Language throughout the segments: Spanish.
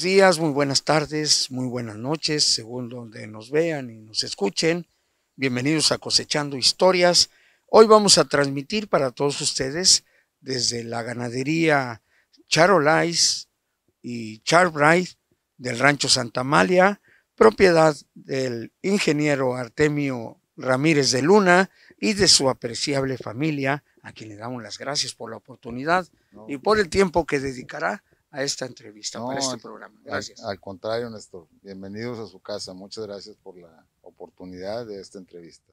buenos días, muy buenas tardes, muy buenas noches, según donde nos vean y nos escuchen. Bienvenidos a Cosechando Historias. Hoy vamos a transmitir para todos ustedes desde la ganadería Charolais y Charbray del Rancho Santa Amalia, propiedad del ingeniero Artemio Ramírez de Luna y de su apreciable familia, a quien le damos las gracias por la oportunidad y por el tiempo que dedicará a esta entrevista, para este programa. Gracias. Al contrario, Néstor, bienvenidos a su casa. Muchas gracias por la oportunidad de esta entrevista.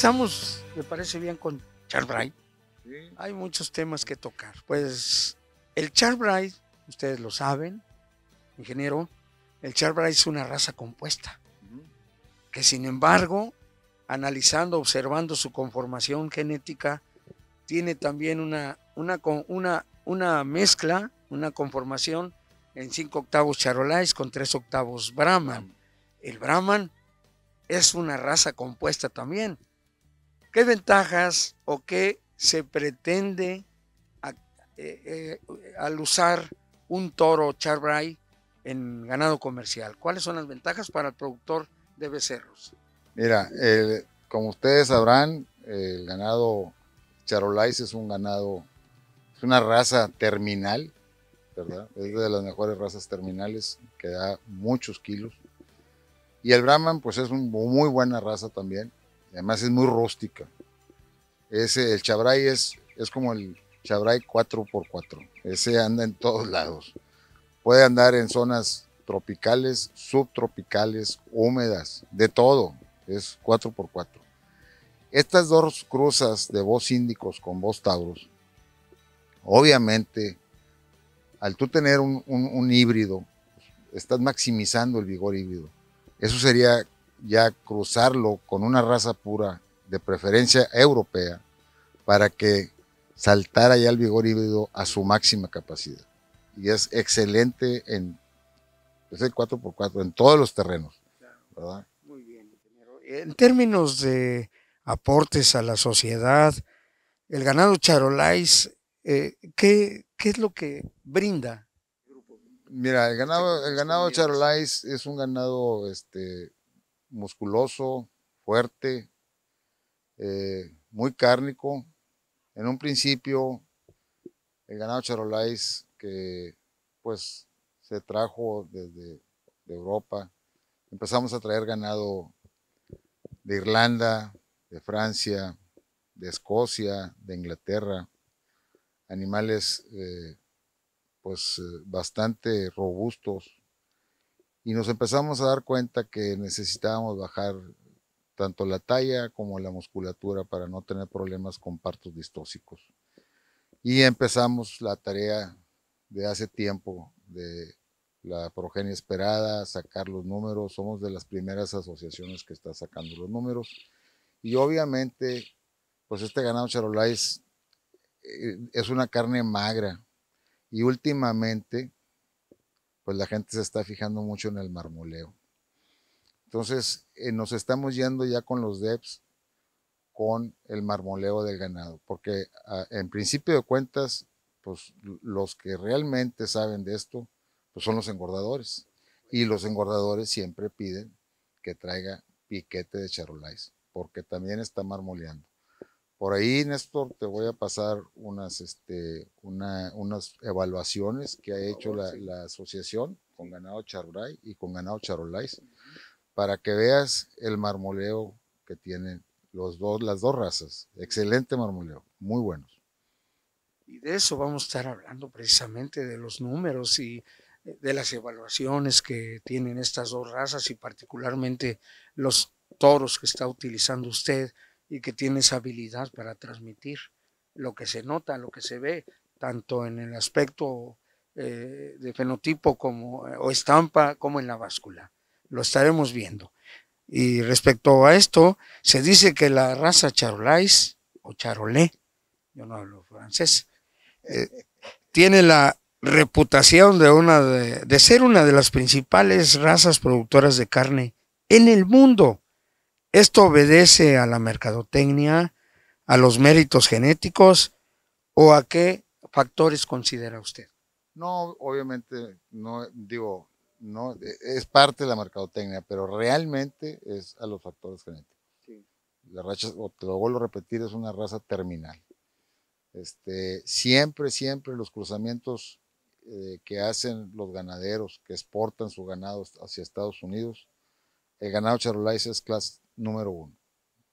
Empezamos, me parece bien, con Charbray. Sí. Hay muchos temas que tocar. Pues el Charbray, ustedes lo saben, ingeniero, el Charbray es una raza compuesta, que sin embargo, analizando, observando su conformación genética, tiene también una mezcla, una conformación en 5/8 Charolais con 3/8 Brahman. El Brahman es una raza compuesta también. ¿Qué ventajas o qué se pretende al usar un toro Charbray en ganado comercial? ¿Cuáles son las ventajas para el productor de becerros? Mira, como ustedes sabrán, el ganado Charolais es un ganado, es una raza terminal, ¿verdad? Es de las mejores razas terminales, que da muchos kilos. Y el Brahman, pues es una muy buena raza también. Además es muy rústica. El Charbray es como el Charbray 4x4. Ese anda en todos lados. Puede andar en zonas tropicales, subtropicales, húmedas, de todo. Es 4x4. Estas dos cruzas de voz síndicos con voz tauros, obviamente, al tú tener un híbrido, estás maximizando el vigor híbrido. Eso sería ya cruzarlo con una raza pura, de preferencia europea, para que saltara ya el vigor híbrido a su máxima capacidad. Y es excelente es el 4x4 en todos los terrenos, ¿verdad? Muy bien, ingeniero. En términos de aportes a la sociedad, el ganado Charolais, ¿qué es lo que brinda? Mira, el ganado Charolais es un ganado musculoso, fuerte, muy cárnico. En un principio, el ganado Charolais, que pues se trajo desde de Europa, empezamos a traer ganado de Irlanda, de Francia, de Escocia, de Inglaterra, animales pues bastante robustos, y nos empezamos a dar cuenta que necesitábamos bajar tanto la talla como la musculatura para no tener problemas con partos distósicos, y empezamos la tarea de hace tiempo de la progenie esperada, sacar los números. Somos de las primeras asociaciones que está sacando los números, y obviamente pues este ganado Charolais es una carne magra. Y últimamente, pues la gente se está fijando mucho en el marmoleo. Entonces, nos estamos yendo ya con los DEPs, con el marmoleo del ganado, porque en principio de cuentas, pues los que realmente saben de esto, pues son los engordadores. Y los engordadores siempre piden que traiga piquete de charolais, porque también está marmoleando. Por ahí, Néstor, te voy a pasar unas evaluaciones que ha hecho la asociación con ganado Charbray y con ganado charolais, para que veas el marmoleo que tienen las dos razas. Excelente marmoleo, muy buenos. Y de eso vamos a estar hablando precisamente, de los números y de las evaluaciones que tienen estas dos razas, y particularmente los toros que está utilizando usted y que tiene esa habilidad para transmitir lo que se nota, lo que se ve, tanto en el aspecto de fenotipo como, o estampa, como en la báscula. Lo estaremos viendo. Y respecto a esto, se dice que la raza charolais o charolais, yo no hablo francés, tiene la reputación de ser una de las principales razas productoras de carne en el mundo. Esto obedece a la mercadotecnia, a los méritos genéticos, ¿o a qué factores considera usted? No, obviamente, no digo, no es parte de la mercadotecnia, pero realmente es a los factores genéticos. Sí. La raza, te lo vuelvo a repetir, es una raza terminal. Siempre los cruzamientos que hacen los ganaderos que exportan su ganado hacia Estados Unidos, el ganado charolais es clase número uno.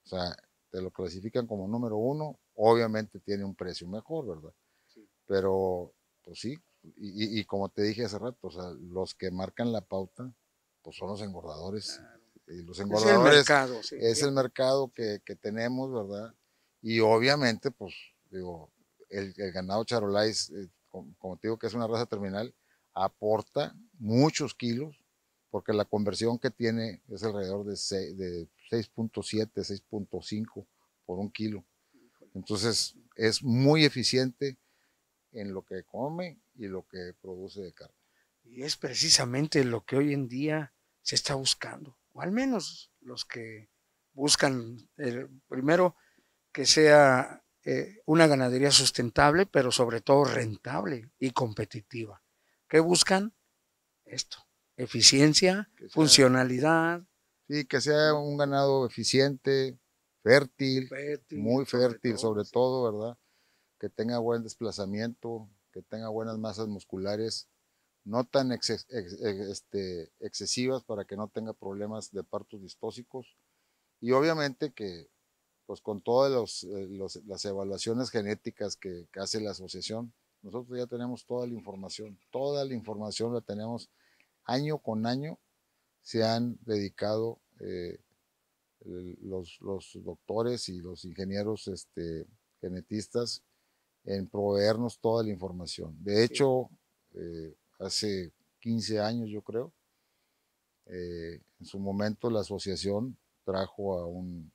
O sea, te lo clasifican como número uno, obviamente tiene un precio mejor, ¿verdad? Sí. Pero, pues sí, y como te dije hace rato, o sea, los que marcan la pauta, pues son los engordadores. Claro. Y los engordadores es el mercado, sí, es el mercado que tenemos, ¿verdad? Y obviamente, pues, digo, el ganado charolais, como te digo que es una raza terminal, aporta muchos kilos, porque la conversión que tiene es alrededor de 6.7, 6.5 por un kilo. Entonces es muy eficiente en lo que come y lo que produce de carne. Y es precisamente lo que hoy en día se está buscando, o al menos los que buscan, primero, que sea una ganadería sustentable, pero sobre todo rentable y competitiva. ¿Qué buscan? Esto, eficiencia, funcionalidad. Sí, que sea un ganado eficiente, fértil, muy fértil sobre todo, ¿verdad? Que tenga buen desplazamiento, que tenga buenas masas musculares, no tan excesivas para que no tenga problemas de partos distósicos, y obviamente que pues con todas las evaluaciones genéticas que hace la asociación, nosotros ya tenemos toda la información la tenemos año con año. Se han dedicado los doctores y los ingenieros genetistas en proveernos toda la información. De hecho, hace 15 años yo creo, en su momento la asociación trajo a un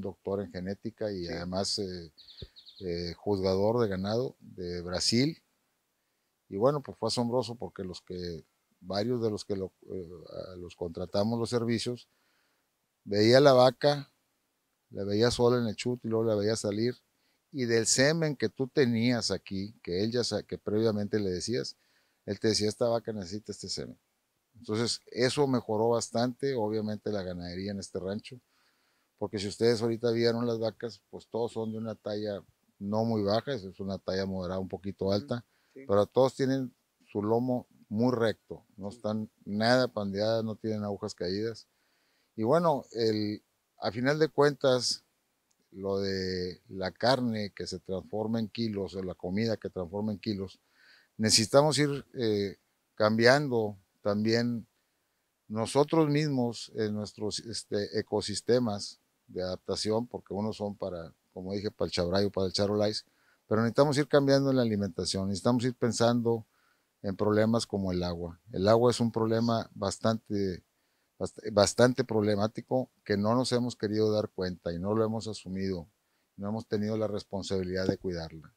doctor en genética y además juzgador de ganado de Brasil. Y bueno, pues fue asombroso porque varios de los que los contratamos los servicios, veía la vaca, la veía sola en el chute y luego la veía salir, y del semen que tú tenías aquí, que él que previamente le decías, él te decía, esta vaca necesita este semen. Entonces eso mejoró bastante, obviamente, la ganadería en este rancho, porque si ustedes ahorita vieron las vacas, pues todos son de una talla no muy baja, es una talla moderada, un poquito alta, sí, pero todos tienen su lomo muy recto, no están nada pandeadas, no tienen agujas caídas. Y bueno, a final de cuentas, lo de la carne que se transforma en kilos, o la comida que transforma en kilos, necesitamos ir cambiando también nosotros mismos en nuestros ecosistemas de adaptación, porque unos son para, como dije, para el Charbray o para el charolais, pero necesitamos ir cambiando en la alimentación, necesitamos ir pensando en problemas como el agua. El agua es un problema bastante problemático que no nos hemos querido dar cuenta y no lo hemos asumido, no hemos tenido la responsabilidad de cuidarla.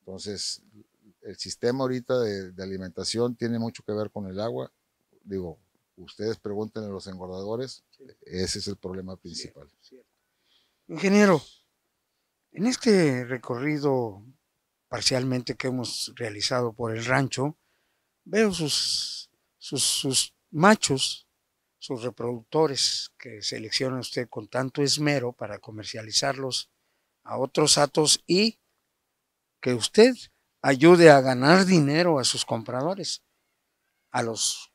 Entonces, el sistema ahorita de alimentación tiene mucho que ver con el agua. Digo, ustedes pregunten a los engordadores, sí, ese es el problema principal. Cierto. Ingeniero, en este recorrido parcialmente que hemos realizado por el rancho, veo sus machos, sus reproductores que selecciona usted con tanto esmero para comercializarlos a otros hatos y que usted ayude a ganar dinero a sus compradores, a los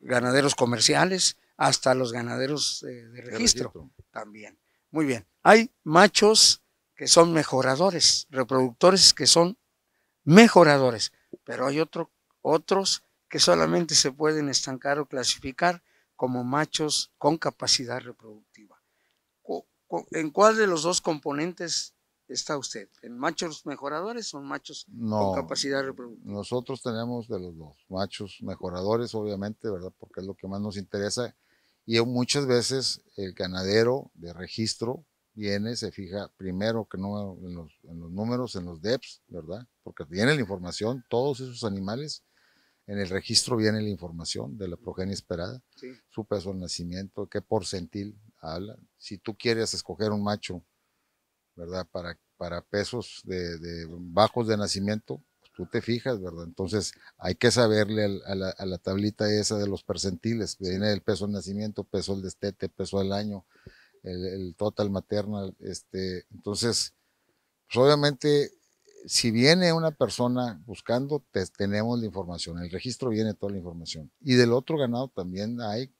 ganaderos comerciales, hasta a los ganaderos de registro también. Muy bien, hay machos que son mejoradores, reproductores que son mejoradores, pero hay otros que solamente se pueden estancar o clasificar como machos con capacidad reproductiva. ¿En cuál de los dos componentes está usted? ¿En machos mejoradores o en machos con capacidad reproductiva? Nosotros tenemos de los dos, machos mejoradores obviamente, ¿verdad? Porque es lo que más nos interesa y muchas veces el ganadero de registro viene, se fija primero que no en los números, en los DEPs, ¿verdad? Porque viene la información, todos esos animales, en el registro viene la información de la progenie esperada, sí, su peso al nacimiento, qué porcentil habla. Si tú quieres escoger un macho, ¿verdad? Para pesos de bajos de nacimiento, pues tú te fijas, ¿verdad? Entonces hay que saberle a la tablita esa de los percentiles, viene el peso al nacimiento, peso al destete, peso al año, el total maternal, entonces, pues obviamente, si viene una persona buscando, tenemos la información, el registro viene toda la información. Y del otro ganado también hay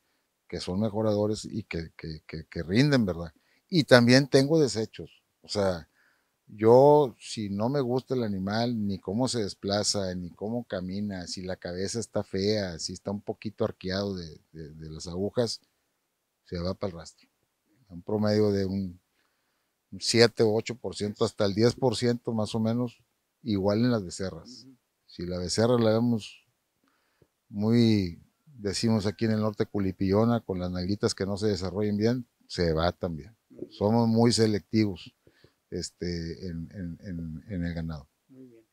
que son mejoradores y que rinden, ¿verdad? Y también tengo desechos, o sea, yo si no me gusta el animal, ni cómo se desplaza, ni cómo camina, si la cabeza está fea, si está un poquito arqueado de las agujas, se va para el rastro. Un promedio de un 7 o 8%, hasta el 10% más o menos, igual en las becerras. Si la becerra la vemos muy, decimos aquí en el norte, culipillona, con las nalguitas que no se desarrollen bien, se va también. Somos muy selectivos en el ganado. Muy bien.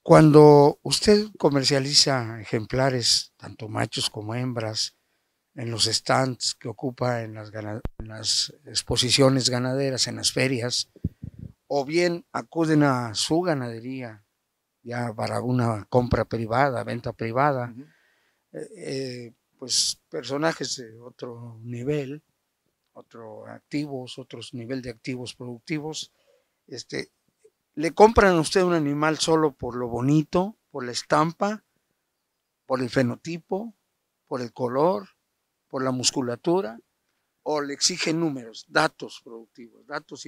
Cuando usted comercializa ejemplares, tanto machos como hembras, en los stands que ocupa en las exposiciones ganaderas, en las ferias, o bien acuden a su ganadería ya para una compra privada, venta privada, pues personajes de otro nivel, otros nivel de activos productivos, le compran a usted un animal solo por lo bonito, por la estampa, por el fenotipo, por el color, por la musculatura, o le exigen números, datos productivos, datos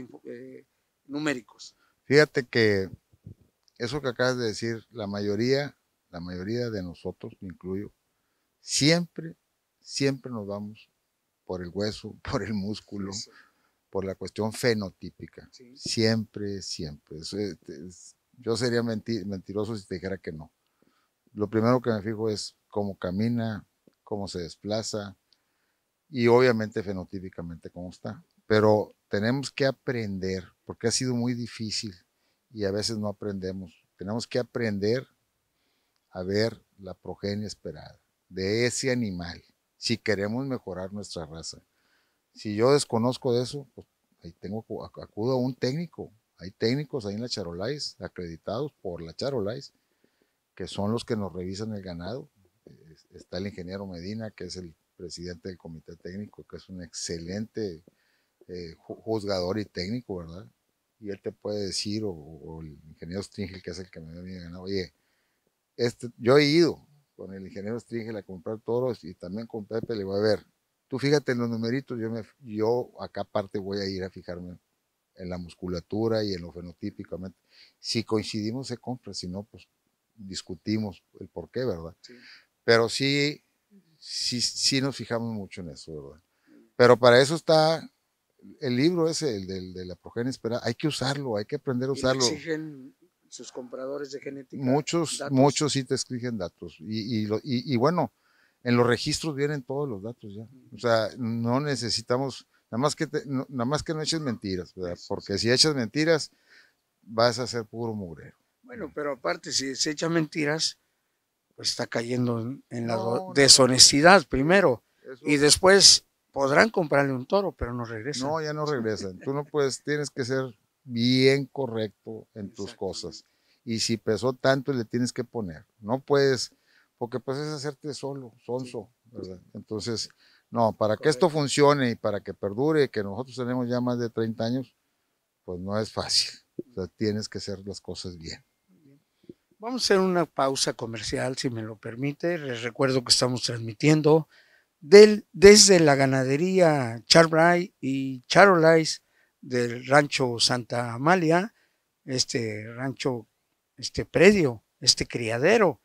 numéricos. Fíjate que eso que acabas de decir, la mayoría de nosotros, me incluyo, siempre nos vamos por el hueso, por el músculo, sí, por la cuestión fenotípica, sí, siempre. Eso yo sería mentiroso si te dijera que no. Lo primero que me fijo es cómo camina, cómo se desplaza, y obviamente fenotípicamente cómo está, pero tenemos que aprender, porque ha sido muy difícil y a veces no aprendemos, tenemos que aprender a ver la progenie esperada de ese animal, si queremos mejorar nuestra raza. Si yo desconozco de eso, pues ahí acudo a un técnico, hay técnicos ahí en la Charolais, acreditados por la Charolais, que son los que nos revisan el ganado. Está el ingeniero Medina, que es el presidente del comité técnico, que es un excelente juzgador y técnico, ¿verdad? Y él te puede decir, o el ingeniero Stringel, que es el que me había ganado, oye, yo he ido con el ingeniero Stringel a comprar toros y también con Pepe, le voy a ver, tú fíjate en los numeritos, yo acá aparte voy a ir a fijarme en la musculatura y en lo fenotípicamente. Si coincidimos se compra, si no, pues discutimos el por qué, ¿verdad? Sí. Pero sí nos fijamos mucho en eso, ¿verdad? Pero para eso está el libro ese, el de la progenie esperada. Hay que usarlo, hay que aprender a usarlo. ¿Exigen sus compradores de genética? Muchos sí te exigen datos. Y bueno, en los registros vienen todos los datos ya. O sea, no necesitamos, nada más que no eches mentiras, ¿verdad? Porque si echas mentiras, vas a ser puro mugrero. Bueno, pero aparte, si se echan mentiras, está cayendo en la deshonestidad primero, y después podrán comprarle un toro, pero no regresan. No, ya no regresan. Tú no puedes, tienes que ser bien correcto en tus cosas. y si pesó tanto le tienes que poner. No puedes, porque pues es hacerte solo, sonso, ¿verdad? Entonces, no, para que esto funcione y para que perdure, que nosotros tenemos ya más de 30 años, pues no es fácil. O sea, tienes que hacer las cosas bien. Vamos a hacer una pausa comercial, si me lo permite. Les recuerdo que estamos transmitiendo desde la ganadería Charbray y Charolais del Rancho Santa Amalia, este criadero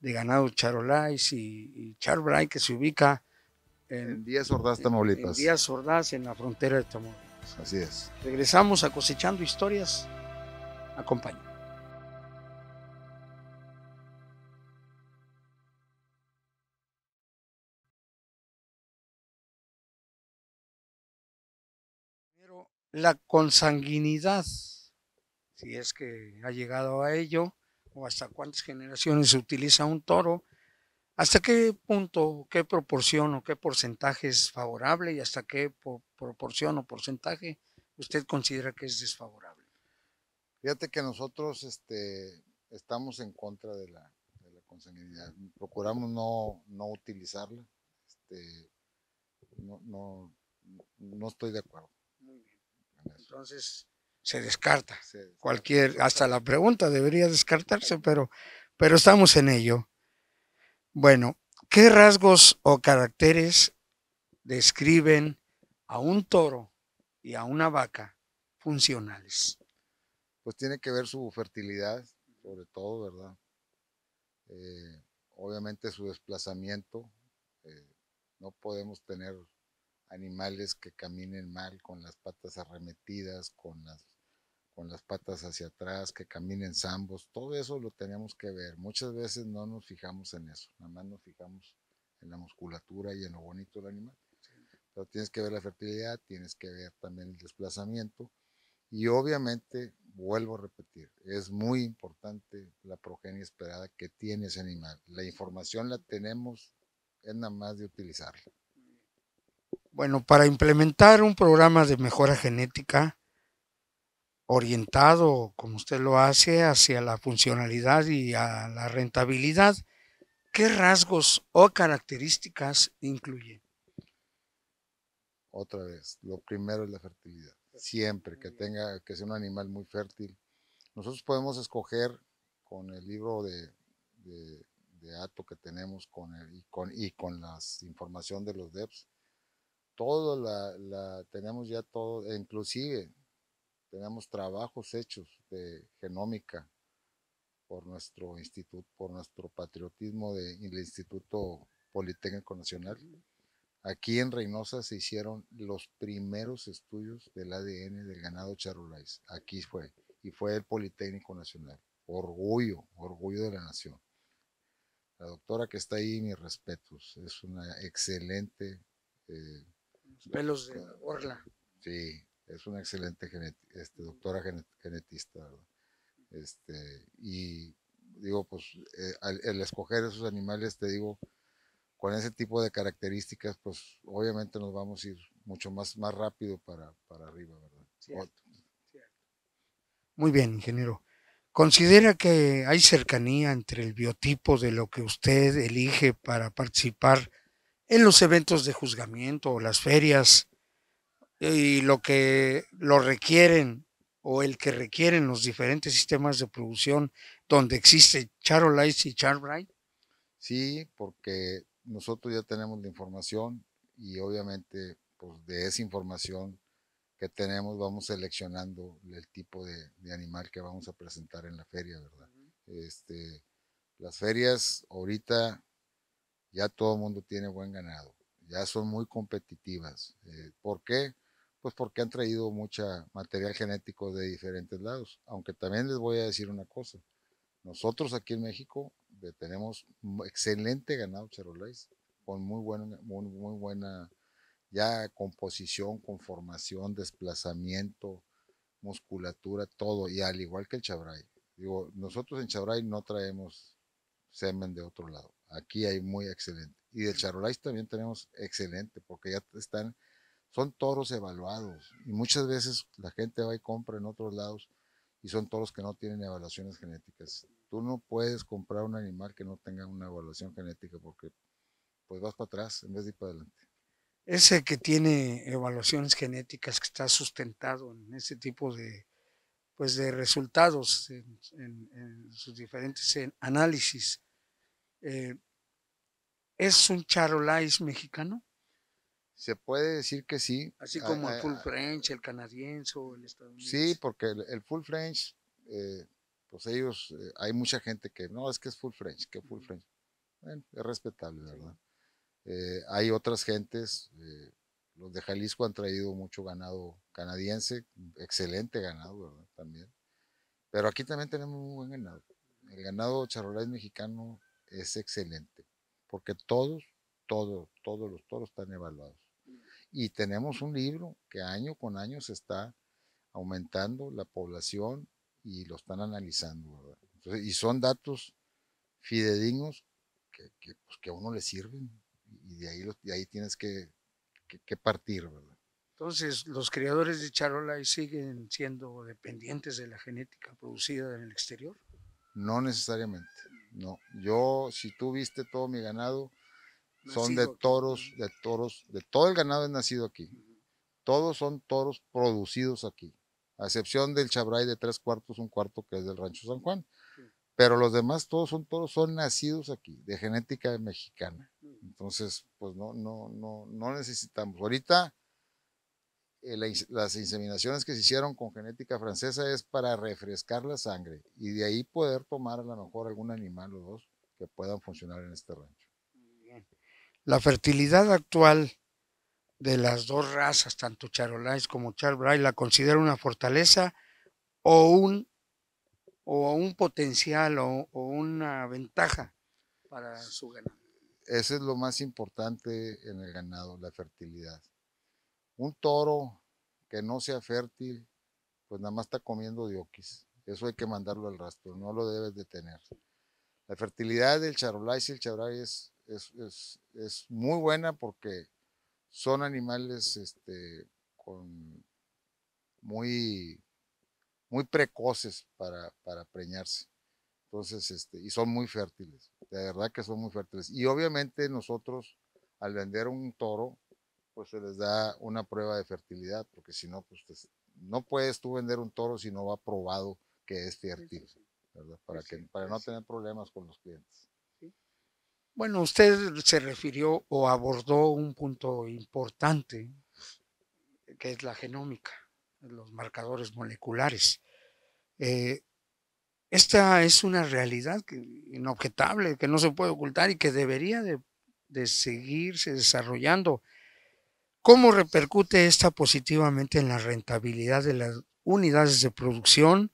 de ganado Charolais y Charbray, que se ubica en Díaz Ordaz, Tamaulipas. En Díaz Ordaz, en la frontera de Tamaulipas. Así es. Regresamos a Cosechando Historias. Acompáñame. La consanguinidad, si es que ha llegado a ello, o hasta cuántas generaciones se utiliza un toro, hasta qué punto, qué proporción o qué porcentaje es favorable y hasta qué proporción o porcentaje usted considera que es desfavorable. Fíjate que nosotros estamos en contra de la consanguinidad, procuramos no utilizarla, no estoy de acuerdo. Entonces se descarta cualquier, hasta la pregunta debería descartarse, pero estamos en ello. Bueno, ¿qué rasgos o caracteres describen a un toro y a una vaca funcionales? Pues tiene que ver su fertilidad, sobre todo, ¿verdad? Obviamente su desplazamiento, no podemos tener animales que caminen mal, con las patas arremetidas, con las patas hacia atrás, que caminen zambos, todo eso lo tenemos que ver. Muchas veces no nos fijamos en eso, nada más nos fijamos en la musculatura y en lo bonito del animal. Pero tienes que ver la fertilidad, tienes que ver también el desplazamiento y obviamente, vuelvo a repetir, es muy importante la progenie esperada que tiene ese animal. La información la tenemos, es nada más de utilizarla. Bueno, para implementar un programa de mejora genética orientado, como usted lo hace, hacia la funcionalidad y a la rentabilidad, ¿qué rasgos o características incluye? Otra vez, lo primero es la fertilidad. Siempre que sea un animal muy fértil. Nosotros podemos escoger con el libro de ato que tenemos con la información de los DEPs. Todo tenemos ya todo, inclusive tenemos trabajos hechos de genómica por nuestro instituto, por nuestro patriotismo del Instituto Politécnico Nacional. Aquí en Reynosa se hicieron los primeros estudios del ADN del ganado Charolais. Aquí fue, y fue el Politécnico Nacional. Orgullo, orgullo de la nación. La doctora que está ahí, mis respetos, es una excelente pelos de Orla. Sí, es una excelente doctora genetista, ¿verdad? Y digo, pues el escoger esos animales, te digo, con ese tipo de características, pues obviamente nos vamos a ir mucho más rápido para arriba, ¿verdad? Cierto, cierto. Muy bien, ingeniero. ¿Considera que hay cercanía entre el biotipo de lo que usted elige para participar en los eventos de juzgamiento o las ferias y lo que lo requieren o el que requieren los diferentes sistemas de producción donde existe Charolais y Charbray? Sí, porque nosotros ya tenemos la información y obviamente pues, de esa información que tenemos vamos seleccionando el tipo de animal que vamos a presentar en la feria, ¿verdad? Las ferias ahorita ya todo el mundo tiene buen ganado, ya son muy competitivas. ¿Por qué? Pues porque han traído mucho material genético de diferentes lados, aunque también les voy a decir una cosa, nosotros aquí en México tenemos excelente ganado Charolais, con muy buena ya composición, conformación, desplazamiento, musculatura, todo, y al igual que el Charbray. Digo, nosotros en Charbray no traemos semen de otro lado. Aquí hay muy excelente. Y del Charolais también tenemos excelente, porque ya son toros evaluados. Y muchas veces la gente va y compra en otros lados y son toros que no tienen evaluaciones genéticas. Tú no puedes comprar un animal que no tenga una evaluación genética porque pues vas para atrás en vez de ir para adelante. Ese que tiene evaluaciones genéticas, que está sustentado en ese tipo de, pues, de resultados en sus diferentes análisis, ¿es un Charolais mexicano? Se puede decir que sí. Así como el Full French, el canadiense, el estadounidense. Sí, porque el Full French, pues ellos, hay mucha gente que, no, es que es Full French, que Full French. Bueno, es respetable, ¿verdad? Sí. Hay otras gentes, los de Jalisco han traído mucho ganado canadiense, excelente ganado, ¿verdad? También. Pero aquí también tenemos muy buen ganado. El ganado Charolais mexicano es excelente, porque todos los toros están evaluados. Y tenemos un libro que año con año se está aumentando la población y lo están analizando, ¿verdad? Entonces, y son datos fidedignos pues que a uno le sirven y de ahí tienes que partir, ¿verdad? Entonces, los criadores de Charolais siguen siendo dependientes de la genética producida en el exterior. No necesariamente, no. Yo, si tú viste todo mi ganado, son de todo el ganado es nacido aquí. Todos son toros producidos aquí, a excepción del Charbray de 3/4, 1/4 que es del Rancho San Juan. Pero los demás todos son toros, son nacidos aquí, de genética mexicana. Entonces, pues no necesitamos. Ahorita las inseminaciones que se hicieron con genética francesa es para refrescar la sangre y de ahí poder tomar a lo mejor algún animal o dos que puedan funcionar en este rancho. La fertilidad actual de las dos razas, tanto Charolais como Charbray, ¿la considera una fortaleza o un potencial o una ventaja para su ganado? Eso es lo más importante en el ganado, la fertilidad. Un toro que no sea fértil, pues nada más está comiendo dioquis. Eso hay que mandarlo al rastro, no lo debes de tener. La fertilidad del Charolais y el Charbray es muy buena porque son animales muy precoces para preñarse, entonces y son muy fértiles, de verdad que son muy fértiles, y obviamente nosotros al vender un toro pues se les da una prueba de fertilidad, porque si no pues no puedes tú vender un toro si no va probado que es fértil, ¿verdad? Para no tener problemas con los clientes. Bueno, usted se refirió o abordó un punto importante, que es la genómica, los marcadores moleculares. Esta es una realidad inobjetable, que no se puede ocultar y que debería de seguirse desarrollando. ¿Cómo repercute esta positivamente en la rentabilidad de las unidades de producción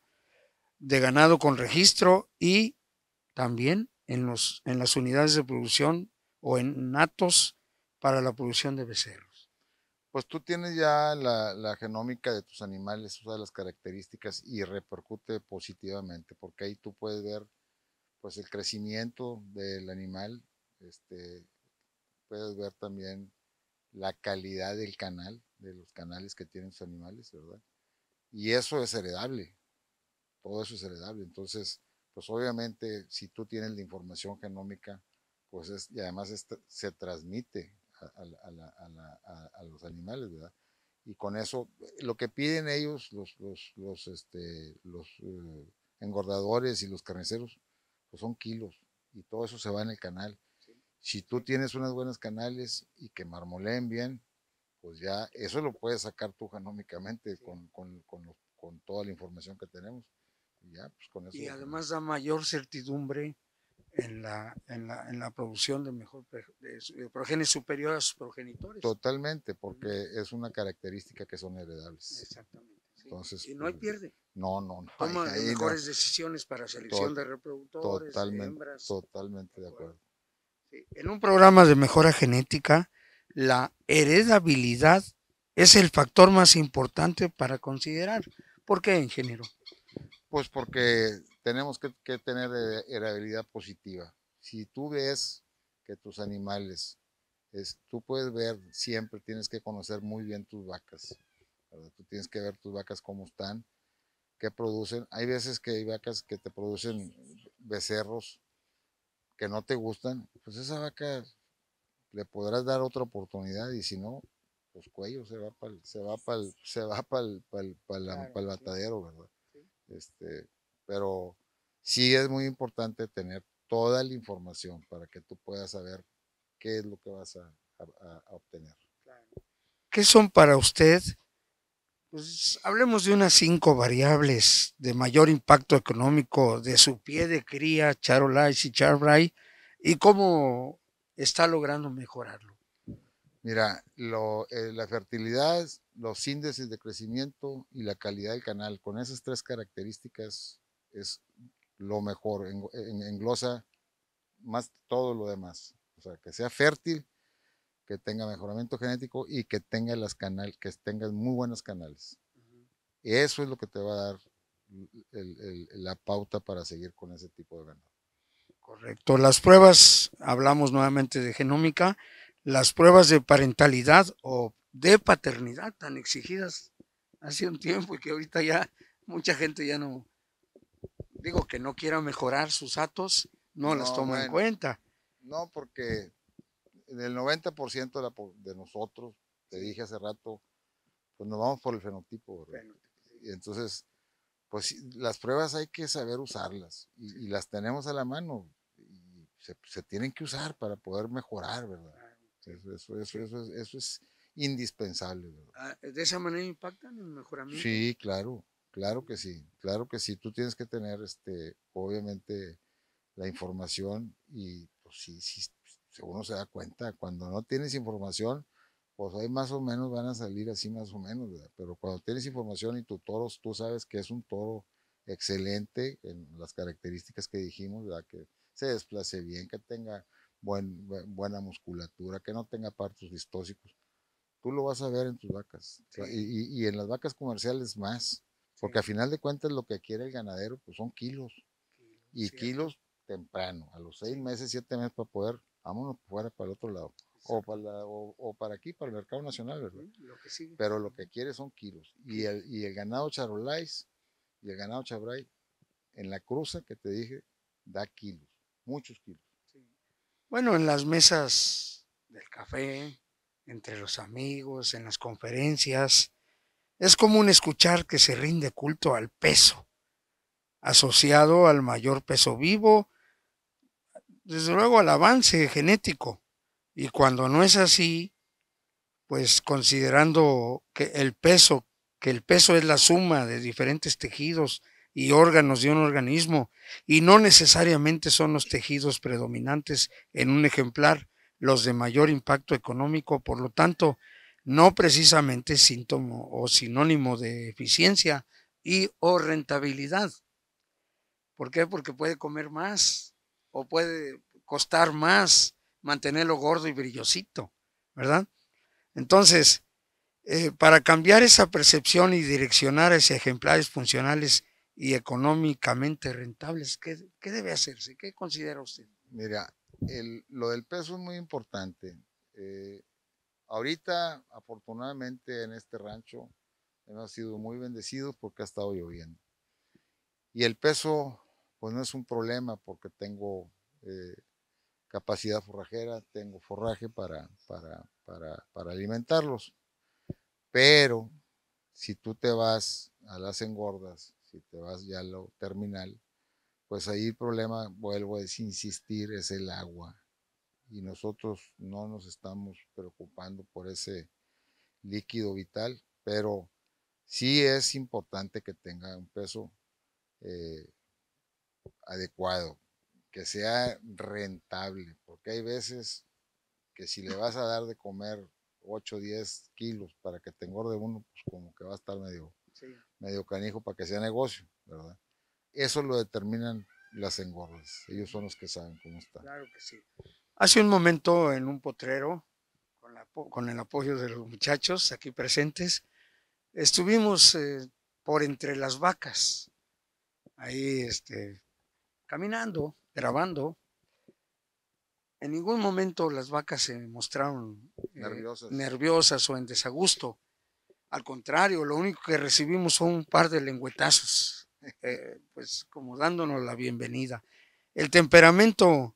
de ganado con registro y también en las unidades de producción o en natos para la producción de becerros? Pues tú tienes ya la genómica de tus animales, o sea, las características, y repercute positivamente, porque ahí tú puedes ver pues el crecimiento del animal, puedes ver también la calidad del canal, de los canales que tienen tus animales, ¿verdad? Y eso es heredable, todo eso es heredable, entonces pues obviamente si tú tienes la información genómica, pues y además se transmite a los animales, ¿verdad? Y con eso, lo que piden ellos, los engordadores y los carniceros, pues son kilos, y todo eso se va en el canal. Sí. Si tú tienes unas buenas canales y que marmoleen bien, pues ya eso lo puedes sacar tú genómicamente. Sí. con toda la información que tenemos. Ya, pues con eso, y además da mayor certidumbre en la producción de mejor progenie superior a sus progenitores. Totalmente, porque es una característica que son heredables. Exactamente. Sí. Entonces, y no hay pierde. No. Toma las mejores decisiones para selección de reproductores, de hembras. Totalmente de acuerdo. Sí. En un programa de mejora genética, la heredabilidad es el factor más importante para considerar. ¿Por qué, ingeniero? Pues porque tenemos que tener heredabilidad positiva. Si tú ves que tus animales, tú puedes ver siempre, tienes que conocer muy bien tus vacas, ¿verdad? Tú tienes que ver tus vacas cómo están, que producen. Hay veces que hay vacas que te producen becerros que no te gustan, pues esa vaca le podrás dar otra oportunidad, y si no, pues cuello, se va para el batadero, ¿verdad? Sí. Pero sí es muy importante tener toda la información para que tú puedas saber qué es lo que vas a obtener. Claro. ¿Qué son para usted? Pues hablemos de unas 5 variables de mayor impacto económico de su pie de cría, Charolais y Charbray, y cómo está logrando mejorarlo. Mira, la fertilidad, los índices de crecimiento y la calidad del canal, con esas 3 características es lo mejor, englosa más todo lo demás. O sea, que sea fértil, que tenga mejoramiento genético y que tenga que tengas muy buenos canales. Uh-huh. Eso es lo que te va a dar la pauta para seguir con ese tipo de ganado. Correcto. Las pruebas, hablamos nuevamente de genómica, las pruebas de parentalidad o de paternidad tan exigidas hace un tiempo, y que ahorita ya mucha gente ya no, digo que no quiera mejorar sus datos, no las toma en cuenta. No, porque del 90% de nosotros, te dije hace rato, pues nos vamos por el fenotipo, ¿verdad? Y entonces, pues las pruebas hay que saber usarlas, y las tenemos a la mano, y se tienen que usar para poder mejorar, ¿verdad? Eso es indispensable, ¿verdad? ¿De esa manera impactan el mejoramiento? Sí, claro, claro que sí, claro que sí. Tú tienes que tener, obviamente, la información, y pues sí. Uno se da cuenta, cuando no tienes información, pues ahí más o menos van a salir así más o menos, ¿verdad? Pero cuando tienes información y tu toro, tú sabes que es un toro excelente en las características que dijimos, ¿verdad? Que se desplace bien, que tenga buena musculatura, que no tenga partos distósicos, tú lo vas a ver en tus vacas, sí. y en las vacas comerciales más, porque sí, a final de cuentas lo que quiere el ganadero pues son kilos, y sí, kilos temprano, a los 6 meses, 7 meses, para poder vámonos fuera para el otro lado, o para aquí, para el mercado nacional, ¿verdad? Pero lo que quiere son kilos. Y el ganado Charolais y el ganado Charbray, en la cruza que te dije, da kilos, muchos kilos. Sí. Bueno, en las mesas del café, entre los amigos, en las conferencias, es común escuchar que se rinde culto al peso, asociado al mayor peso vivo, desde luego al avance genético, y cuando no es así, pues considerando que el peso es la suma de diferentes tejidos y órganos de un organismo, y no necesariamente son los tejidos predominantes en un ejemplar los de mayor impacto económico, por lo tanto, no precisamente síntoma o sinónimo de eficiencia y o rentabilidad. ¿Por qué? Porque puede comer más, o puede costar más mantenerlo gordo y brillosito, ¿verdad? Entonces, para cambiar esa percepción y direccionar hacia ejemplares funcionales y económicamente rentables, ¿qué debe hacerse? ¿Qué considera usted? Mira, lo del peso es muy importante. Ahorita, afortunadamente, en este rancho hemos sido muy bendecidos porque ha estado lloviendo. Y el peso pues no es un problema, porque tengo capacidad forrajera, tengo forraje para alimentarlos. Pero si tú te vas a las engordas, si te vas ya a lo terminal, pues ahí el problema, vuelvo a insistir, es el agua. Y nosotros no nos estamos preocupando por ese líquido vital, pero sí es importante que tenga un peso adecuado, que sea rentable, porque hay veces que si le vas a dar de comer 8 o 10 kilos para que te engorde uno, pues como que va a estar medio canijo para que sea negocio, ¿verdad? Eso lo determinan las engordas, ellos son los que saben cómo está. Claro que sí. Hace un momento en un potrero, con el apoyo de los muchachos aquí presentes, estuvimos por entre las vacas, ahí caminando, grabando. En ningún momento las vacas se mostraron nerviosas o en desagusto. Al contrario, lo único que recibimos fue un par de lengüetazos, pues como dándonos la bienvenida. El temperamento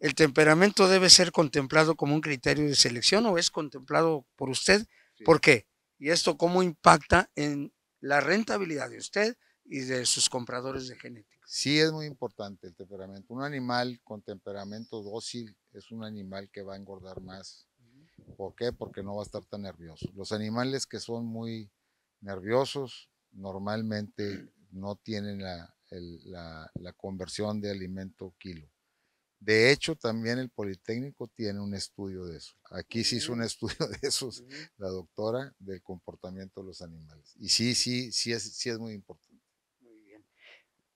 debe ser contemplado como un criterio de selección, o es contemplado por usted. Sí. ¿Por qué? Y esto cómo impacta en la rentabilidad de usted y de sus compradores de genética. Sí, es muy importante el temperamento. Un animal con temperamento dócil es un animal que va a engordar más. ¿Por qué? Porque no va a estar tan nervioso. Los animales que son muy nerviosos normalmente no tienen la conversión de alimento kilo. De hecho, también el Politécnico tiene un estudio de eso. Aquí sí hizo un estudio de eso, la doctora, del comportamiento de los animales. Y sí es muy importante. Muy bien.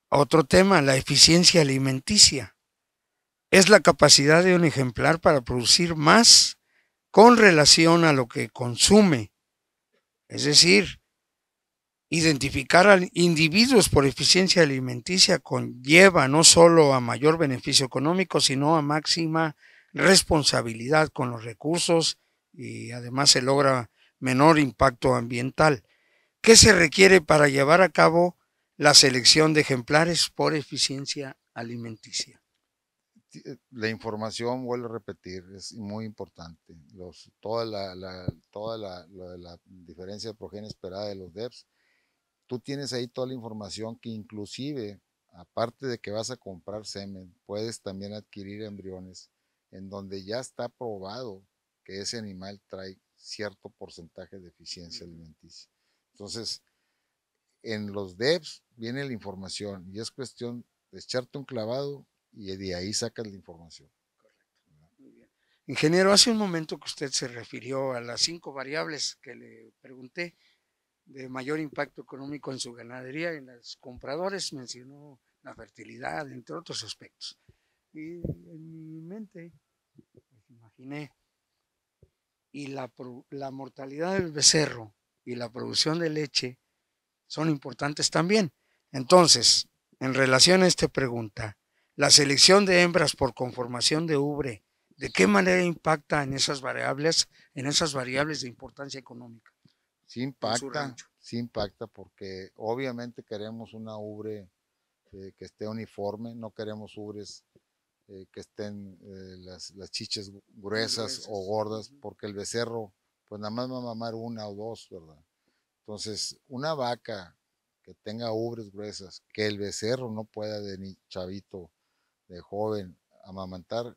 Otro tema, la eficiencia alimenticia. Es la capacidad de un ejemplar para producir más con relación a lo que consume. Es decir, identificar a individuos por eficiencia alimenticia conlleva no solo a mayor beneficio económico, sino a máxima responsabilidad con los recursos, y además se logra menor impacto ambiental. ¿Qué se requiere para llevar a cabo la selección de ejemplares por eficiencia alimenticia? La información, vuelvo a repetir, es muy importante. Toda la diferencia de progenie esperada de los DEPs, tú tienes ahí toda la información, que inclusive, aparte de que vas a comprar semen, puedes también adquirir embriones en donde ya está probado que ese animal trae cierto porcentaje de eficiencia alimenticia. Entonces, en los DEPs viene la información y es cuestión de echarte un clavado y de ahí sacas la información. Correcto. Muy bien. Ingeniero, hace un momento que usted se refirió a las 5 variables que le pregunté, de mayor impacto económico en su ganadería, en los compradores, mencionó la fertilidad, entre otros aspectos. Y en mi mente, pues, imaginé, y la mortalidad del becerro y la producción de leche son importantes también. Entonces, en relación a esta pregunta, la selección de hembras por conformación de ubre, ¿de qué manera impacta en esas variables de importancia económica? Sí impacta, porque obviamente queremos una ubre que esté uniforme, no queremos ubres que estén las chichas gruesas o gordas, porque el becerro pues nada más va a mamar una o dos, ¿verdad? Entonces, una vaca que tenga ubres gruesas, que el becerro no pueda de ni chavito, de joven, amamantar,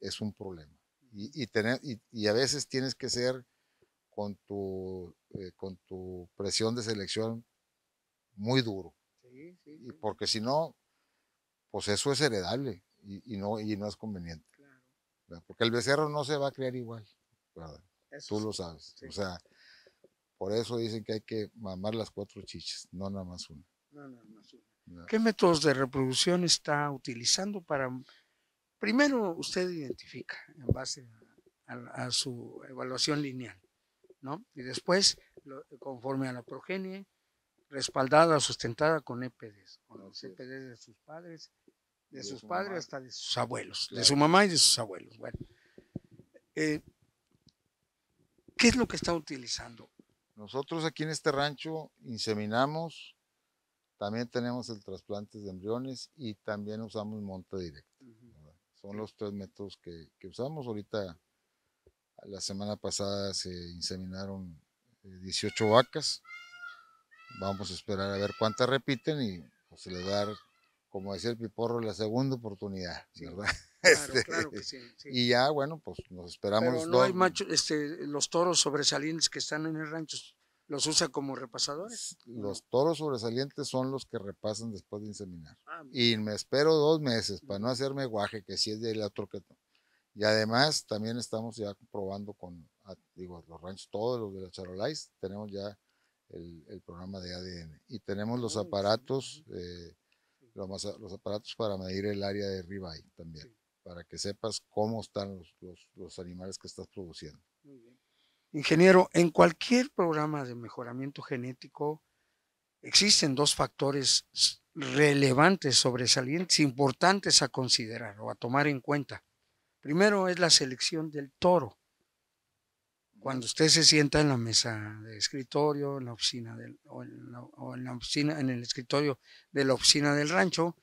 es un problema. Y a veces tienes que ser con tu presión de selección muy duro, sí. Y porque si no, pues eso es heredable y no es conveniente, claro. Porque el becerro no se va a criar igual, ¿verdad? Tú lo sabes, sí. O sea, por eso dicen que hay que mamar las 4 chichas, no nada más una. No. ¿Qué métodos de reproducción está utilizando para, primero usted identifica en base a su evaluación lineal, ¿no? Y después, conforme a la progenie, respaldada, sustentada con EPDs, con los EPDs de sus padres, hasta de sus abuelos, claro. De su mamá y de sus abuelos. Bueno, ¿qué es lo que está utilizando? Nosotros aquí en este rancho inseminamos, también tenemos el trasplante de embriones y también usamos monta directa. Son los 3 métodos que usamos ahorita. La semana pasada se inseminaron 18 vacas. Vamos a esperar a ver cuántas repiten y pues, se les va a dar, como decía el Piporro, la segunda oportunidad, sí, ¿verdad? Claro que sí, sí. Y ya, bueno, pues nos esperamos. Pero no hay macho, los toros sobresalientes que están en el rancho, ¿los usa como repasadores? Los toros sobresalientes son los que repasan después de inseminar. Y me espero 2 meses para no hacerme guaje, que si es de la troqueta. Y además también estamos ya probando con, los ranchos, todos los de la Charolais, tenemos ya el programa de ADN. Y tenemos los aparatos, los aparatos para medir el área de Ribeye también, sí. Para que sepas cómo están los animales que estás produciendo. Muy bien. Ingeniero, en cualquier programa de mejoramiento genético existen 2 factores relevantes, sobresalientes, importantes a considerar o a tomar en cuenta. Primero es la selección del toro. Cuando usted se sienta en la mesa de escritorio, en la oficina del, en el escritorio de la oficina del rancho,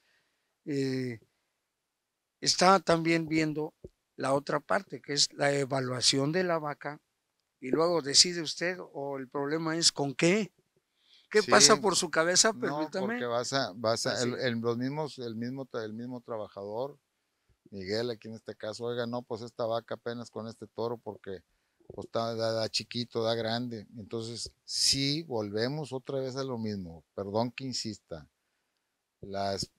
está también viendo la otra parte, que es la evaluación de la vaca, y luego decide usted, o el problema es con qué. ¿Qué sí, pasa por su cabeza? Permítame. No, porque vas a el mismo trabajador, Miguel, aquí en este caso, oiga, no, pues esta vaca apenas con este toro, porque pues da chiquito, da grande. Entonces, sí, volvemos otra vez a lo mismo. Perdón que insista. Las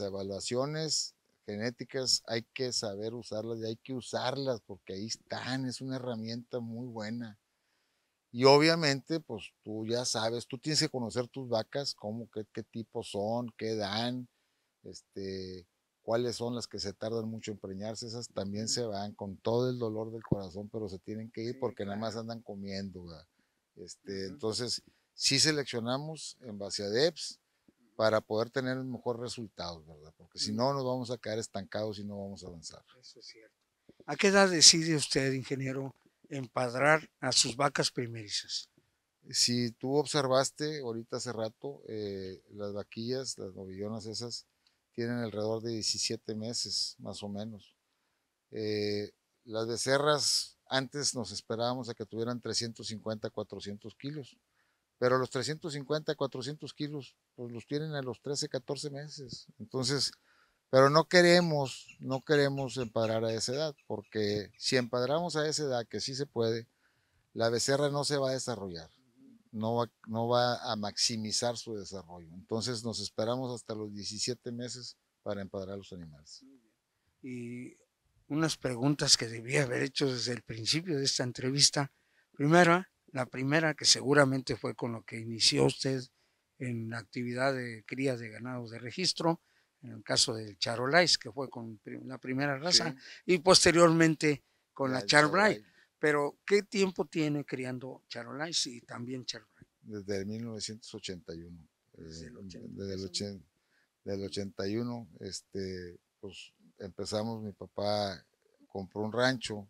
evaluaciones genéticas hay que saber usarlas y hay que usarlas porque ahí están, es una herramienta muy buena. Y obviamente, pues tú ya sabes, tú tienes que conocer tus vacas, cómo, qué tipo son, qué dan, cuáles son las que se tardan mucho en preñarse, esas también se van con todo el dolor del corazón, pero se tienen que ir porque nada más andan comiendo, ¿verdad? Entonces, sí seleccionamos en base a DEPs para poder tener mejores resultados, ¿verdad? Porque si no, nos vamos a quedar estancados y no vamos a avanzar. Eso es cierto. ¿A qué edad decide usted, ingeniero, empadrar a sus vacas primerizas? Si tú observaste ahorita hace rato, las vaquillas, las novillonas esas, tienen alrededor de 17 meses, más o menos. Las becerras, antes nos esperábamos a que tuvieran 350, 400 kilos, pero los 350, 400 kilos, pues los tienen a los 13, 14 meses. Entonces, pero no queremos empadrar a esa edad, porque si empadramos a esa edad, que sí se puede, la becerra no se va a desarrollar, no va a maximizar su desarrollo. Entonces nos esperamos hasta los 17 meses para empadrar a los animales. Y unas preguntas que debía haber hecho desde el principio de esta entrevista. Primera, que seguramente fue con lo que inició usted en la actividad de cría de ganados de registro, en el caso del Charolais, que fue con la primera raza, sí, y posteriormente con la Charbray. Pero, ¿qué tiempo tiene criando Charolais y también Charbray? Desde 1981. Desde el 81, pues empezamos, mi papá compró un rancho,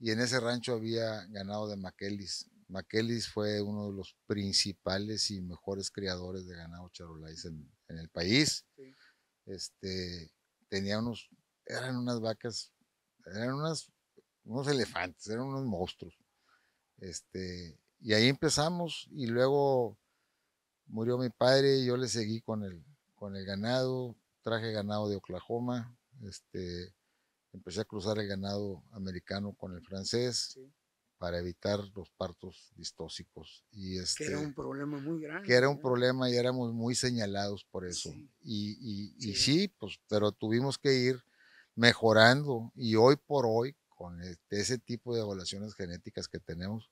y en ese rancho había ganado de McKellis. McKellis fue uno de los principales y mejores criadores de ganado Charolais en el país. Sí. Eran unas vacas, eran unos elefantes, eran unos monstruos. Y ahí empezamos, y luego murió mi padre y yo le seguí con el ganado, traje ganado de Oklahoma, empecé a cruzar el ganado americano con el francés, sí, para evitar los partos distóxicos. Y que era un problema muy grande. Que era un problema y éramos muy señalados por eso. Sí. Y sí, pues, pero tuvimos que ir mejorando, y hoy por hoy, con ese tipo de evaluaciones genéticas que tenemos,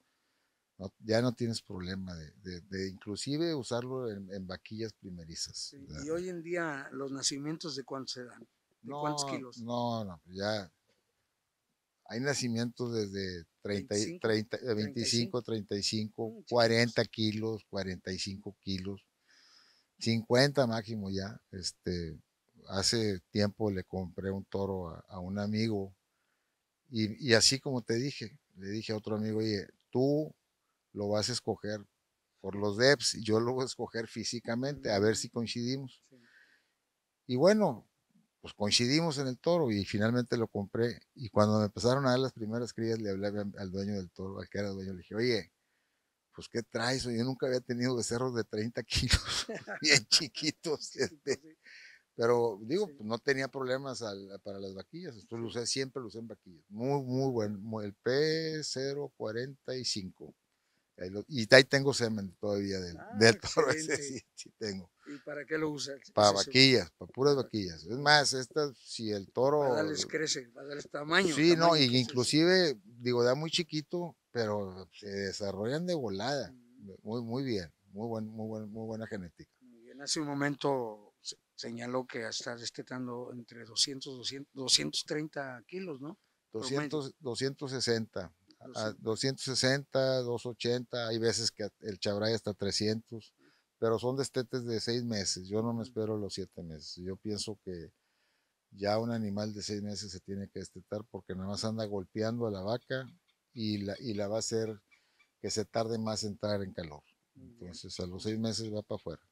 ya no tienes problema de inclusive usarlo en vaquillas primerizas. Sí. Y hoy en día, ¿los nacimientos de cuánto se dan? ¿De cuántos kilos? No, ya... Hay nacimientos desde 25, 35, 40 kilos, 45 kilos, 50 máximo ya. Hace tiempo le compré un toro a un amigo, y así como te dije, le dije a otro amigo, oye, tú lo vas a escoger por los DEPs, yo lo voy a escoger físicamente, a ver si coincidimos. Y bueno, pues coincidimos en el toro y finalmente lo compré, y cuando me empezaron a dar las primeras crías le hablé al dueño del toro, al que era dueño, le dije, oye, pues ¿qué traes? Yo nunca había tenido becerros de 30 kilos, bien chiquitos, pero digo, pues no tenía problemas para las vaquillas, entonces lo usé, siempre lo usé en vaquillas, muy bueno, el P045, y ahí tengo semen todavía del toro, ese sí tengo. ¿Y para qué lo usas? Para vaquillas, para puras vaquillas. Es más, si el toro... Para darles crece, para darles tamaño. Sí, tamaño, no, y inclusive, digo, da muy chiquito, pero se desarrollan de volada. Muy bien, muy buena genética. Muy bien. Hace un momento señaló que está destetando entre 230 kilos, ¿no? 260. A 260, 280, hay veces que el Charbray hasta 300, pero son destetes de 6 meses, yo no me espero los 7 meses, yo pienso que ya un animal de 6 meses se tiene que destetar porque nada más anda golpeando a la vaca y la va a hacer que se tarde más en entrar en calor. Entonces a los 6 meses va para afuera.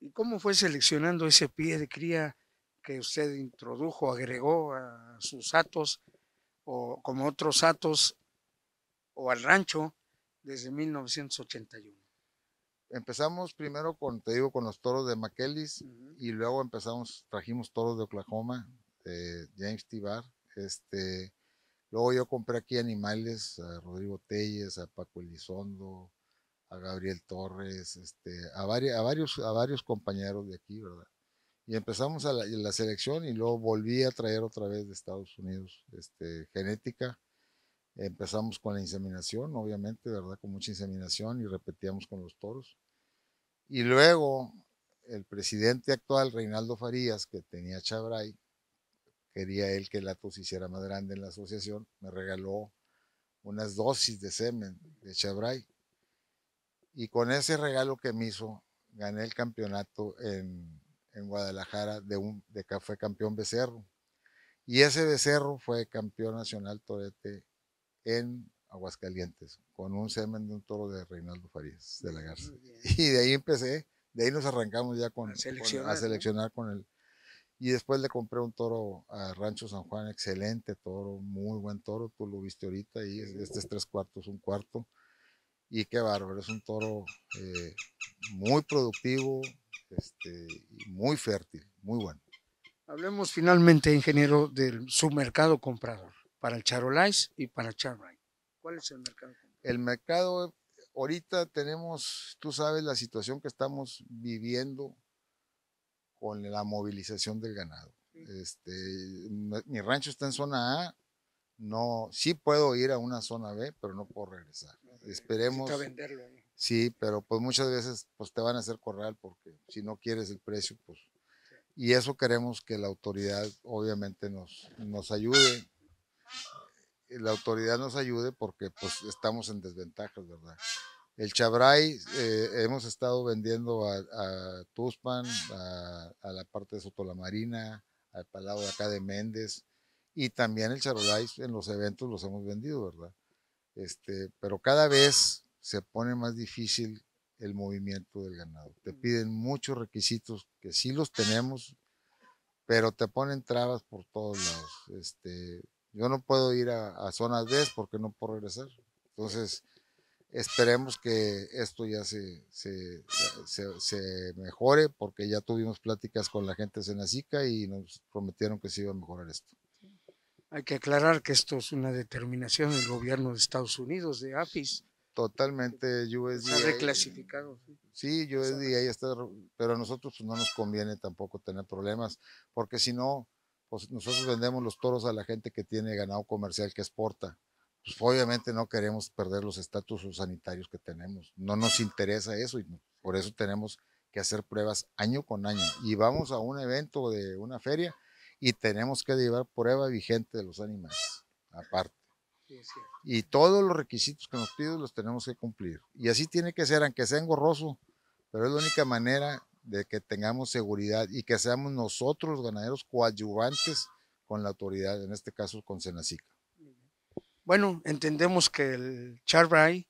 ¿Y cómo fue seleccionando ese pie de cría que usted introdujo, agregó a sus hatos o como otros hatos o al rancho desde 1981? Empezamos primero con, te digo, con los toros de McKellis, y luego trajimos toros de Oklahoma, James Tibar. Luego yo compré aquí animales, a Rodrigo Telles, a Paco Elizondo, a Gabriel Torres, a varios compañeros de aquí, ¿verdad? Y empezamos la selección y luego volví a traer otra vez de Estados Unidos genética. Empezamos con la inseminación, obviamente, ¿verdad? Con mucha inseminación y repetíamos con los toros. Y luego el presidente actual, Reinaldo Farías, que tenía Charbray, quería él que el hato se hiciera más grande en la asociación, me regaló unas dosis de semen de Charbray. Y con ese regalo que me hizo, gané el campeonato en Guadalajara, fue campeón becerro. Y ese becerro fue campeón nacional torete en Aguascalientes, con un semen de un toro de Reinaldo Farías de la Garza. Y de ahí empecé, de ahí nos arrancamos ya a seleccionar, ¿no? Y después le compré un toro a Rancho San Juan, excelente toro, muy buen toro, tú lo viste ahorita, y es 3/4, 1/4. Y qué bárbaro, es un toro muy productivo, muy fértil, muy bueno. Hablemos finalmente, ingeniero, del submercado comprador para el Charolais y para el Charbray. ¿Cuál es el mercado comprador? El mercado, ahorita tenemos, tú sabes la situación que estamos viviendo con la movilización del ganado. Mi rancho está en zona A, no, sí puedo ir a una zona B, pero no puedo regresar. Esperemos. Necesita venderlo, ¿no? Sí, pero pues muchas veces pues te van a hacer corral porque si no quieres el precio, pues. Sí. Y eso queremos que la autoridad obviamente nos ayude. La autoridad nos ayude porque pues estamos en desventajas, ¿verdad? El Charbray hemos estado vendiendo a Tuxpan, a la parte de Sotolamarina, al palado de acá de Méndez, y también el Charolais en los eventos los hemos vendido, ¿verdad? Pero cada vez se pone más difícil el movimiento del ganado. Te piden muchos requisitos que sí los tenemos, pero te ponen trabas por todos lados. Yo no puedo ir a zonas B porque no puedo regresar. Entonces, esperemos que esto ya se mejore, porque ya tuvimos pláticas con la gente de Senasica y nos prometieron que se iba a mejorar esto. Hay que aclarar que esto es una determinación del gobierno de Estados Unidos, de APIS. Totalmente, USDA. Está reclasificado. Sí, USDA está, pero a nosotros no nos conviene tampoco tener problemas, porque si no, pues nosotros vendemos los toros a la gente que tiene ganado comercial que exporta. Pues obviamente no queremos perder los estatus sanitarios que tenemos. No nos interesa eso y por eso tenemos que hacer pruebas año con año. Y vamos a un evento de una feria y tenemos que llevar prueba vigente de los animales, aparte. Sí, y todos los requisitos que nos piden los tenemos que cumplir. Y así tiene que ser, aunque sea engorroso, pero es la única manera de que tengamos seguridad y que seamos nosotros los ganaderos coadyuvantes con la autoridad, en este caso con Senasica. Bueno, entendemos que el Charbray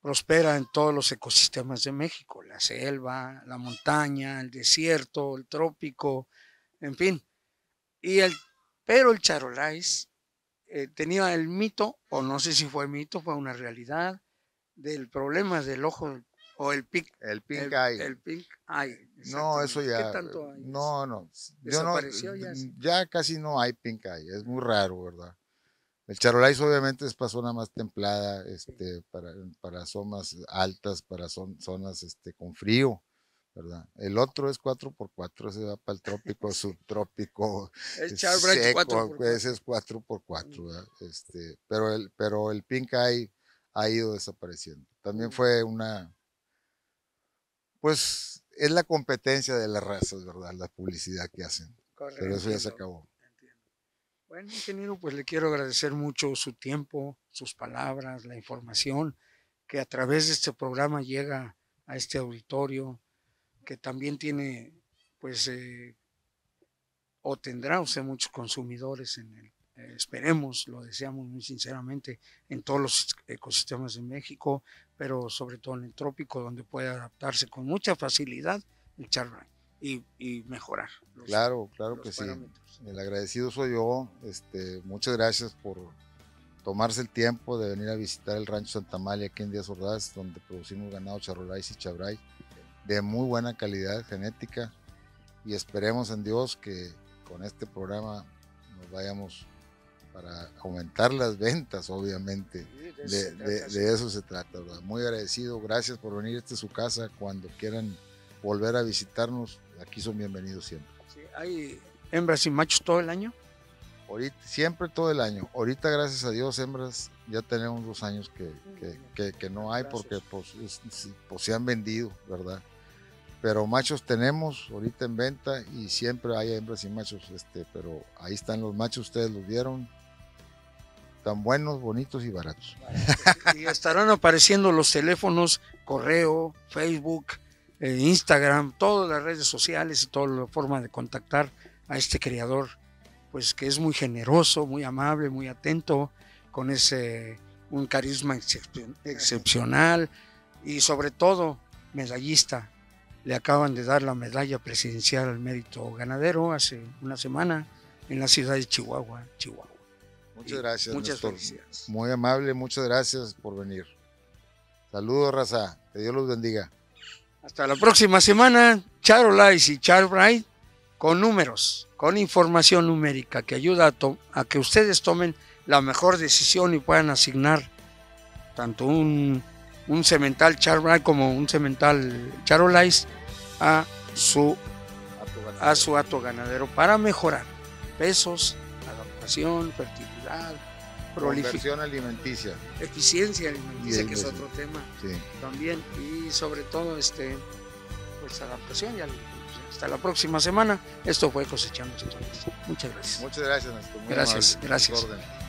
prospera en todos los ecosistemas de México, la selva, la montaña, el desierto, el trópico, en fin. Pero el Charolais tenía el mito, o no sé si fue mito, fue una realidad, del problema del ojo, o el pink eye. El pink eye. No, eso ya. ¿Qué tanto hay? No. ¿Desapareció ya? Ya casi no hay pink eye, es muy raro, ¿verdad? El Charolais obviamente es para zona más templada, para zonas altas, para zonas con frío, ¿verdad? El otro es 4x4, ese va para el trópico, subtrópico, el Charbray seco, ese es 4x4, ¿verdad? Pero el pink eye ha ido desapareciendo. También fue pues es la competencia de las razas, ¿verdad? La publicidad que hacen. Correcto. Pero eso ya se acabó. Entiendo. Bueno, ingeniero, pues le quiero agradecer mucho su tiempo, sus palabras, la información que a través de este programa llega a este auditorio, que también tiene, pues, o tendrá usted muchos consumidores en el Esperemos, lo deseamos muy sinceramente, en todos los ecosistemas de México, pero sobre todo en el trópico, donde puede adaptarse con mucha facilidad el Charbray y mejorar los, claro que parámetros. Sí, el agradecido soy yo. Muchas gracias por tomarse el tiempo de venir a visitar el Rancho Santa Amalia aquí en Díaz Ordaz, donde producimos ganado Charolais y Charbray de muy buena calidad genética, y esperemos en Dios que con este programa nos vayamos para aumentar las ventas, obviamente. De eso se trata, ¿verdad? Muy agradecido, gracias por venir, esta es su casa, cuando quieran volver a visitarnos, aquí son bienvenidos siempre. Sí, ¿hay hembras y machos todo el año? Ahorita, siempre todo el año, ahorita gracias a Dios hembras ya tenemos 2 años que no hay, porque pues se han vendido, ¿verdad? Pero machos tenemos ahorita en venta, y siempre hay hembras y machos, pero ahí están los machos, ustedes los vieron, tan buenos, bonitos y baratos. Y estarán apareciendo los teléfonos, correo, Facebook, Instagram, todas las redes sociales y toda la forma de contactar a este criador, pues que es muy generoso, muy amable, muy atento, con un carisma excepcional y sobre todo medallista. Le acaban de dar la medalla presidencial al mérito ganadero hace una semana en la ciudad de Chihuahua. Muchas gracias, muchas felicidades. Muy amable, muchas gracias por venir. Saludos, raza, que Dios los bendiga. Hasta la próxima semana, Charolais y Charbray, con números, con información numérica que ayuda a que ustedes tomen la mejor decisión y puedan asignar tanto un semental Charbray como un semental Charolais a su hato ganadero, para mejorar pesos, adaptación, fertilidad, proliferación alimenticia, eficiencia alimenticia, que es otro tema, sí, también, y sobre todo pues adaptación y alimentación. Hasta la próxima semana. Esto fue Cosechando Historias. Muchas gracias. Muchas gracias, Néstor. Muy amable. Gracias.